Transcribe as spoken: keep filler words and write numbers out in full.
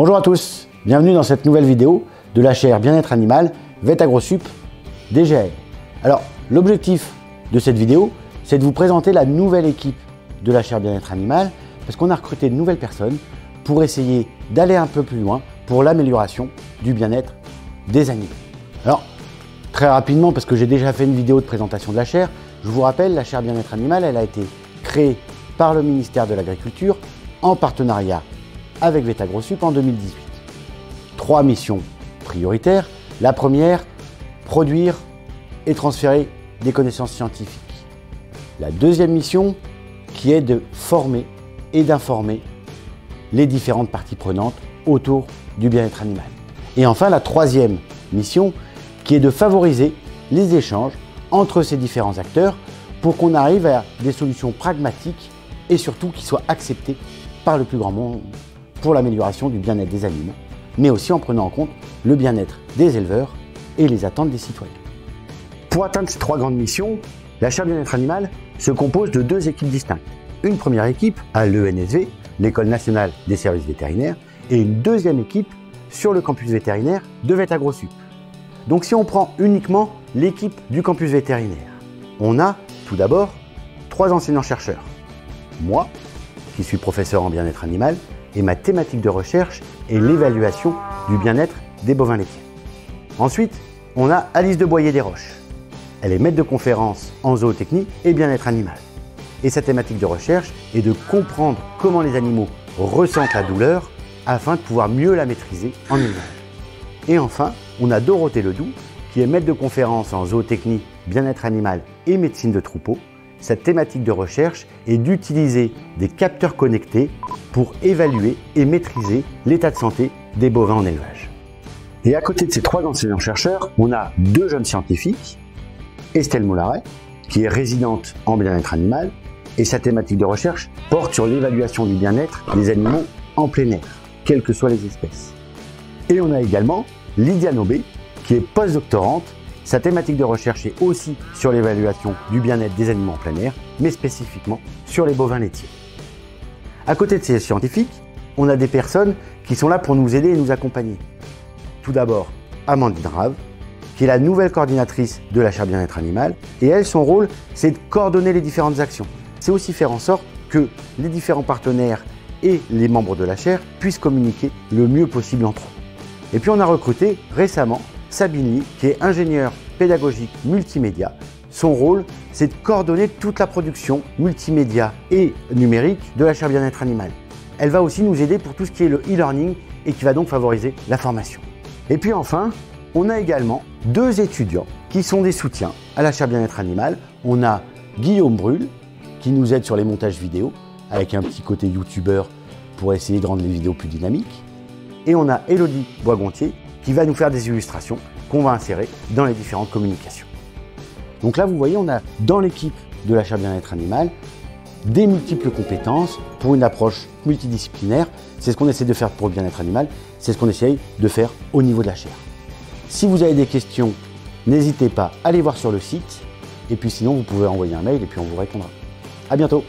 Bonjour à tous, bienvenue dans cette nouvelle vidéo de la chaire Bien-être Animal VetAgro Sup D G A E. Alors, l'objectif de cette vidéo, c'est de vous présenter la nouvelle équipe de la chaire Bien-être Animal, parce qu'on a recruté de nouvelles personnes pour essayer d'aller un peu plus loin pour l'amélioration du bien-être des animaux. Alors, très rapidement, parce que j'ai déjà fait une vidéo de présentation de la chaire, je vous rappelle, la chaire Bien-être Animal, elle a été créée par le ministère de l'Agriculture en partenariat avec VetAgro Sup en deux mille dix-huit. Trois missions prioritaires. La première, produire et transférer des connaissances scientifiques. La deuxième mission, qui est de former et d'informer les différentes parties prenantes autour du bien-être animal. Et enfin, la troisième mission, qui est de favoriser les échanges entre ces différents acteurs pour qu'on arrive à des solutions pragmatiques et surtout qui soient acceptées par le plus grand monde pour l'amélioration du bien-être des animaux, mais aussi en prenant en compte le bien-être des éleveurs et les attentes des citoyens. Pour atteindre ces trois grandes missions, la chaire bien-être animal se compose de deux équipes distinctes. Une première équipe à l'E N S V, l'École nationale des services vétérinaires, et une deuxième équipe sur le campus vétérinaire de VetAgro Sup. Donc si on prend uniquement l'équipe du campus vétérinaire, on a tout d'abord trois enseignants-chercheurs. Moi, qui suis professeur en bien-être animal, et ma thématique de recherche est l'évaluation du bien-être des bovins laitiers. Ensuite, on a Alice de Boyer-Desroches. Elle est maître de conférence en zootechnie et bien-être animal. Et sa thématique de recherche est de comprendre comment les animaux ressentent la douleur afin de pouvoir mieux la maîtriser en élevage. Et enfin, on a Dorothée Ledoux, qui est maître de conférence en zootechnie, bien-être animal et médecine de troupeau. Sa thématique de recherche est d'utiliser des capteurs connectés pour évaluer et maîtriser l'état de santé des bovins en élevage. Et à côté de ces trois enseignants-chercheurs, on a deux jeunes scientifiques, Estelle Molaret, qui est résidente en bien-être animal, et sa thématique de recherche porte sur l'évaluation du bien-être des animaux en plein air, quelles que soient les espèces. Et on a également Lydia Nobé, qui est postdoctorante. Sa thématique de recherche est aussi sur l'évaluation du bien-être des animaux en plein air, mais spécifiquement sur les bovins laitiers. À côté de ces scientifiques, on a des personnes qui sont là pour nous aider et nous accompagner. Tout d'abord, Amandine Rave, qui est la nouvelle coordinatrice de la chaire bien-être animal, et elle, son rôle, c'est de coordonner les différentes actions. C'est aussi faire en sorte que les différents partenaires et les membres de la chaire puissent communiquer le mieux possible entre eux. Et puis on a recruté récemment Sabine Li, qui est ingénieure pédagogique multimédia. Son rôle, c'est de coordonner toute la production multimédia et numérique de la chaire bien-être animal. Elle va aussi nous aider pour tout ce qui est le e-learning et qui va donc favoriser la formation. Et puis enfin, on a également deux étudiants qui sont des soutiens à la chaire bien-être animal. On a Guillaume Brul, qui nous aide sur les montages vidéo, avec un petit côté youtubeur pour essayer de rendre les vidéos plus dynamiques. Et on a Elodie Bois-Gontier, qui va nous faire des illustrations qu'on va insérer dans les différentes communications. Donc là, vous voyez, on a dans l'équipe de la chaire bien-être animal des multiples compétences pour une approche multidisciplinaire. C'est ce qu'on essaie de faire pour le bien-être animal, c'est ce qu'on essaye de faire au niveau de la chaire. Si vous avez des questions, n'hésitez pas à aller voir sur le site, et puis sinon, vous pouvez envoyer un mail et puis on vous répondra. À bientôt!